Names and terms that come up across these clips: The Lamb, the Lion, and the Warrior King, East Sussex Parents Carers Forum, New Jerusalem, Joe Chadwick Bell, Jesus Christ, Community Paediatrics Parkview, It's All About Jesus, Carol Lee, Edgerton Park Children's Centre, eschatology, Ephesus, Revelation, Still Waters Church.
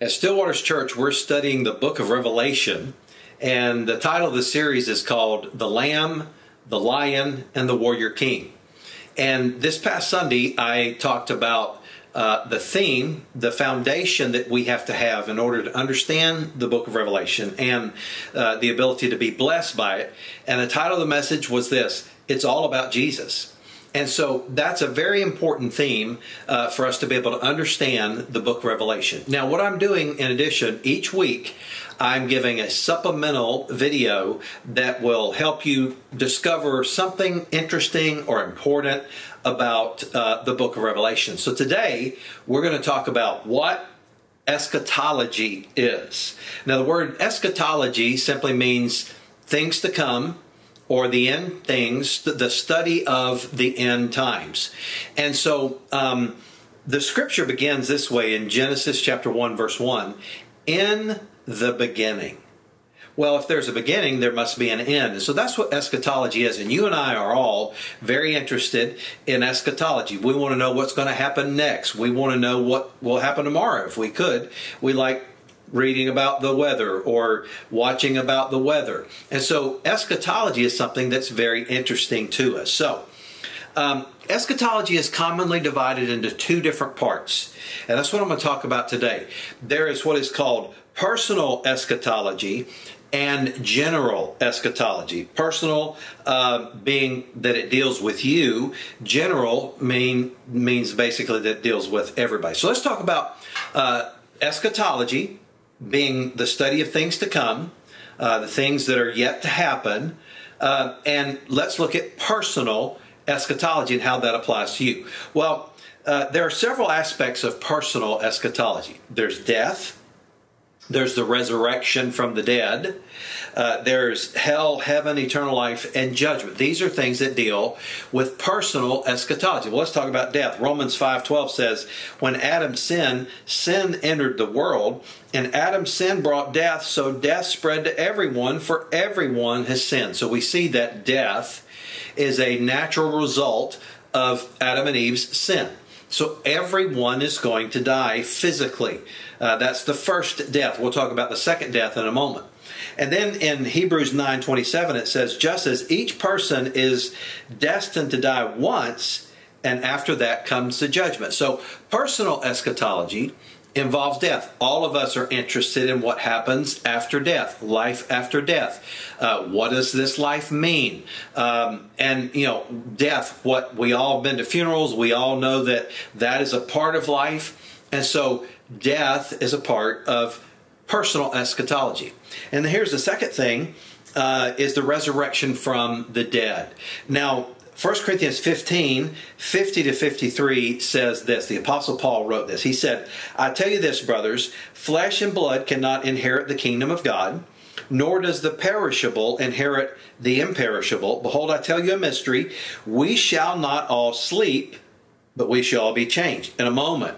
At Still Waters Church, we're studying the book of Revelation, and the title of the series is called The Lamb, the Lion, and the Warrior King. And this past Sunday, I talked about the theme, the foundation that we have to have in order to understand the book of Revelation and the ability to be blessed by it. And the title of the message was this: It's All About Jesus. And so that's a very important theme for us to be able to understand the book of Revelation. Now, what I'm doing in addition, each week I'm giving a supplemental video that will help you discover something interesting or important about the book of Revelation. So today we're going to talk about what eschatology is. Now, the word eschatology simply means things to come, or the end things, the study of the end times. And so the scripture begins this way in Genesis chapter 1, verse 1, in the beginning. Well, if there's a beginning, there must be an end. And so that's what eschatology is. And you and I are all very interested in eschatology. We want to know what's going to happen next. We want to know what will happen tomorrow if we could. We like reading about the weather or watching about the weather. And so eschatology is something that's very interesting to us. So eschatology is commonly divided into two different parts. And that's what I'm going to talk about today. There is what is called personal eschatology and general eschatology. Personal being that it deals with you. General means basically that it deals with everybody. So let's talk about eschatology, being the study of things to come, the things that are yet to happen. And let's look at personal eschatology and how that applies to you. Well, there are several aspects of personal eschatology. There's death. There's the resurrection from the dead. There's hell, heaven, eternal life, and judgment. These are things that deal with personal eschatology. Well, let's talk about death. Romans 5:12 says, when Adam sinned, sin entered the world, and Adam's sin brought death, so death spread to everyone, for everyone has sinned. So we see that death is a natural result of Adam and Eve's sin. So everyone is going to die physically. That's the first death. We'll talk about the second death in a moment. And then in Hebrews 9:27, it says, just as each person is destined to die once, and after that comes the judgment. So personal eschatology involves death. All of us are interested in what happens after death, life after death. What does this life mean? And, you know, death, what we all have been to funerals. We all know that that is a part of life. And so death is a part of personal eschatology. And here's the second thing, is the resurrection from the dead. Now, 1 Corinthians 15, 50 to 53 says this. The Apostle Paul wrote this. He said, I tell you this, brothers, flesh and blood cannot inherit the kingdom of God, nor does the perishable inherit the imperishable. Behold, I tell you a mystery. We shall not all sleep, but we shall all be changed. In a moment,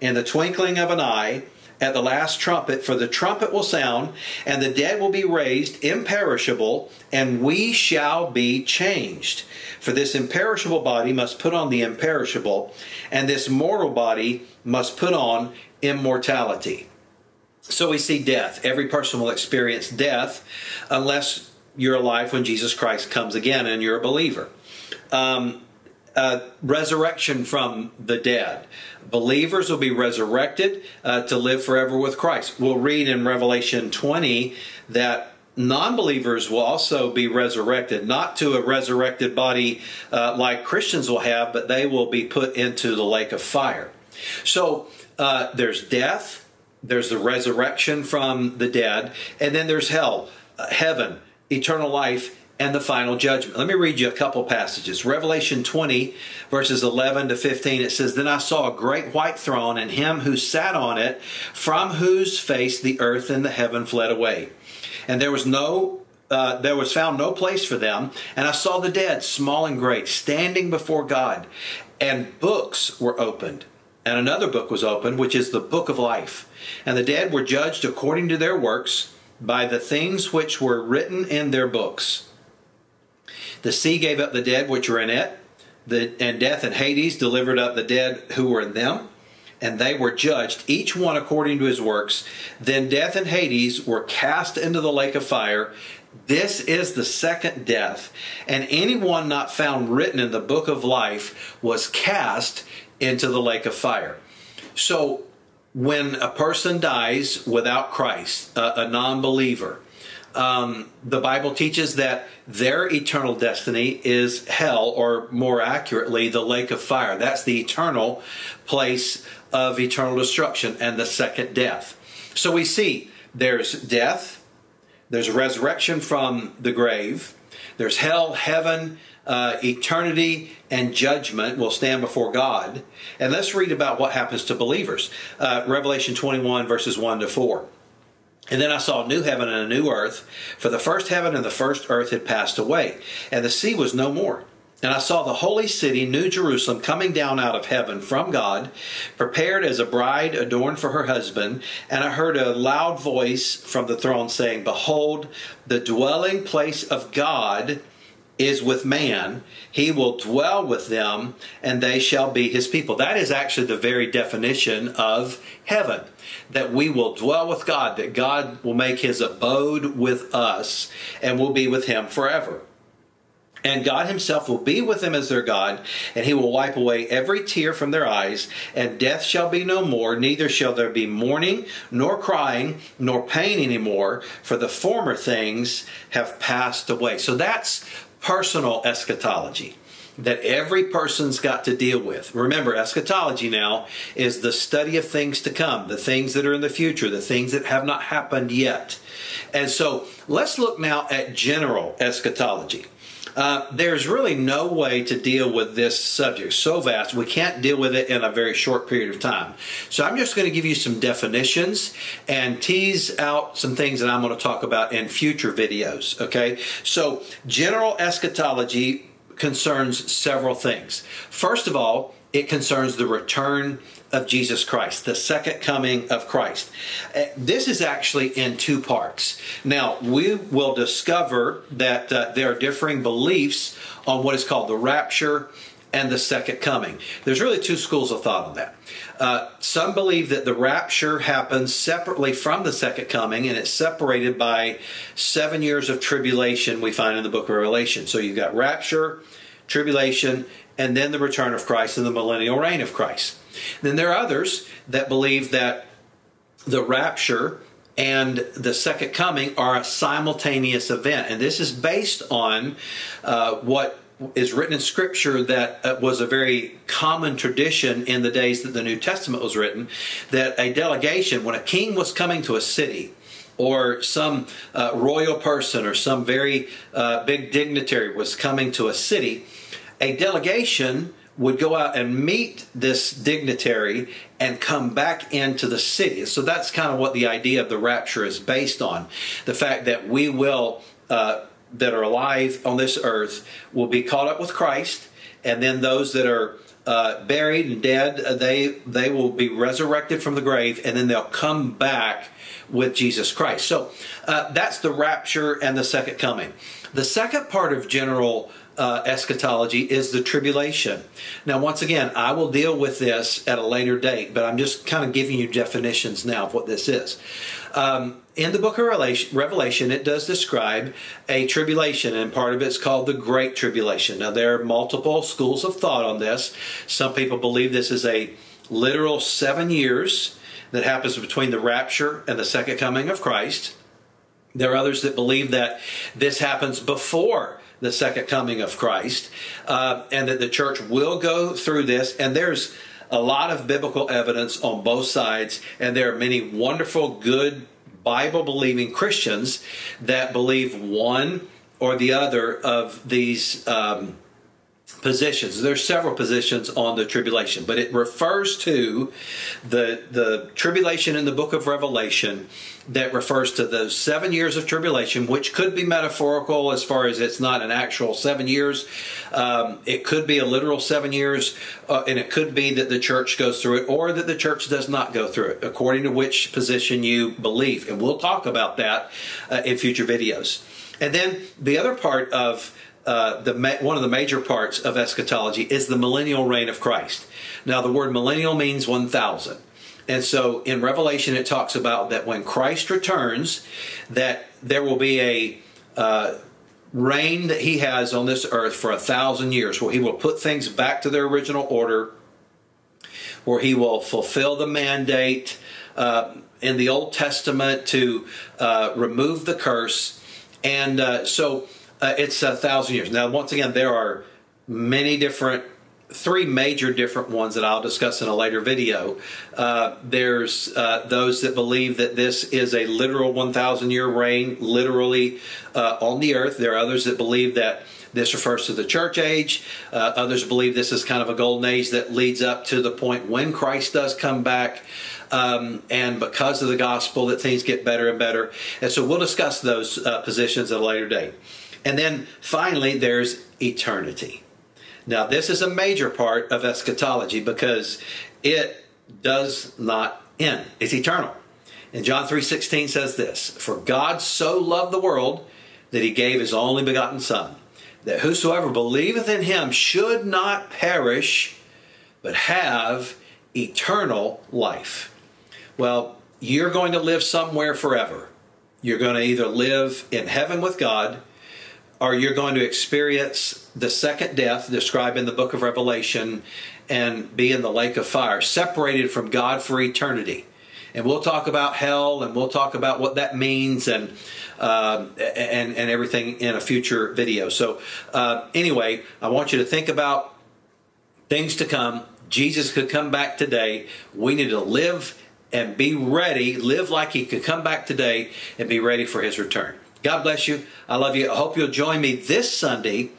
in the twinkling of an eye, at the last trumpet, for the trumpet will sound, and the dead will be raised imperishable, and we shall be changed. For this imperishable body must put on the imperishable, and this mortal body must put on immortality. So we see death. Every person will experience death unless you're alive when Jesus Christ comes again and you're a believer. Resurrection from the dead. Believers will be resurrected to live forever with Christ. We'll read in Revelation 20 that non-believers will also be resurrected, not to a resurrected body like Christians will have, but they will be put into the lake of fire. So there's death, there's the resurrection from the dead, and then there's hell, heaven, eternal life, and the final judgment. Let me read you a couple passages. Revelation 20, verses 11 to 15, it says, Then I saw a great white throne, and him who sat on it, from whose face the earth and the heaven fled away. And there was found no place for them. And I saw the dead, small and great, standing before God. And books were opened. And another book was opened, which is the book of life. And the dead were judged according to their works by the things which were written in their books. The sea gave up the dead which were in it, and death and Hades delivered up the dead who were in them, and they were judged, each one according to his works. Then death and Hades were cast into the lake of fire. This is the second death, and anyone not found written in the book of life was cast into the lake of fire. So when a person dies without Christ, a non-believer, the Bible teaches that their eternal destiny is hell, or more accurately, the lake of fire. That's the eternal place of eternal destruction and the second death. So we see there's death, there's resurrection from the grave, there's hell, heaven, eternity, and judgment will stand before God. And let's read about what happens to believers. Revelation 21, verses 1 to 4. And then I saw a new heaven and a new earth, for the first heaven and the first earth had passed away, and the sea was no more. And I saw the holy city, New Jerusalem, coming down out of heaven from God, prepared as a bride adorned for her husband. And I heard a loud voice from the throne saying, "Behold, the dwelling place of God is with man. He will dwell with them, and they shall be his people." That is actually the very definition of heaven, that we will dwell with God, that God will make his abode with us, and we'll be with him forever. And God himself will be with them as their God, and he will wipe away every tear from their eyes, and death shall be no more, neither shall there be mourning, nor crying, nor pain anymore, for the former things have passed away. So that's personal eschatology that every person's got to deal with. Remember, eschatology now is the study of things to come, the things that are in the future, the things that have not happened yet. And so let's look now at general eschatology. There's really no way to deal with this subject, so vast. We can't deal with it in a very short period of time. So I'm just going to give you some definitions and tease out some things that I'm going to talk about in future videos, okay? So general eschatology concerns several things. First of all, it concerns the return of Jesus Christ, the second coming of Christ. This is actually in two parts. Now, we will discover that there are differing beliefs on what is called the rapture and the second coming. There's really two schools of thought on that. Some believe that the rapture happens separately from the second coming, and it's separated by 7 years of tribulation we find in the book of Revelation. So you've got rapture, tribulation, and then the return of Christ and the millennial reign of Christ. Then there are others that believe that the rapture and the second coming are a simultaneous event. And this is based on what is written in Scripture that was a very common tradition in the days that the New Testament was written, that a delegation, when a king was coming to a city, or some royal person or some very big dignitary was coming to a city, a delegation would go out and meet this dignitary and come back into the city. So that's kind of what the idea of the rapture is based on. The fact that we will, that are alive on this earth, will be caught up with Christ, and then those that are buried and dead, they will be resurrected from the grave, and then they'll come back with Jesus Christ. So that's the rapture and the second coming. The second part of general eschatology is the tribulation. Now, once again, I will deal with this at a later date, but I'm just kind of giving you definitions now of what this is. In the book of Revelation, it does describe a tribulation, and part of it's called the Great Tribulation. Now, there are multiple schools of thought on this. Some people believe this is a literal 7 years that happens between the rapture and the second coming of Christ. There are others that believe that this happens before the second coming of Christ, and that the church will go through this. And there's a lot of biblical evidence on both sides, and there are many wonderful, good, Bible-believing Christians that believe one or the other of these positions. There's several positions on the tribulation, but it refers to the tribulation in the book of Revelation that refers to those 7 years of tribulation, which could be metaphorical as far as it's not an actual 7 years. It could be a literal 7 years, and it could be that the church goes through it or that the church does not go through it, according to which position you believe. And we'll talk about that in future videos. And then the other part of one of the major parts of eschatology is the millennial reign of Christ. Now, the word millennial means 1,000. And so in Revelation, it talks about that when Christ returns, that there will be a reign that he has on this earth for 1,000 years, where he will put things back to their original order, where he will fulfill the mandate in the Old Testament to remove the curse. And so it's 1,000 years. Now, once again, there are many different, three major different ones that I'll discuss in a later video. There's those that believe that this is a literal 1,000-year reign, literally on the earth. There are others that believe that this refers to the church age. Others believe this is kind of a golden age that leads up to the point when Christ does come back. And because of the gospel, that things get better and better. And so we'll discuss those positions at a later date. And then finally, there's eternity. Now, this is a major part of eschatology because it does not end. It's eternal. And John 3:16 says this, "For God so loved the world that he gave his only begotten Son, that whosoever believeth in him should not perish, but have eternal life." Well, you're going to live somewhere forever. You're going to either live in heaven with God, or you're going to experience the second death described in the book of Revelation and be in the lake of fire, separated from God for eternity. And we'll talk about hell, and we'll talk about what that means, and everything in a future video. So anyway, I want you to think about things to come. Jesus could come back today. We need to live and be ready, live like he could come back today and be ready for his return. God bless you. I love you. I hope you'll join me this Sunday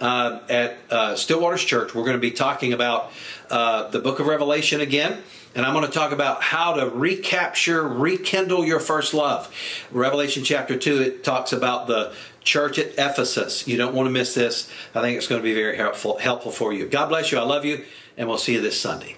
at Still Waters Church. We're going to be talking about the book of Revelation again. And I'm going to talk about how to recapture, rekindle your first love. Revelation chapter 2, it talks about the church at Ephesus. You don't want to miss this. I think it's going to be very helpful for you. God bless you. I love you. And we'll see you this Sunday.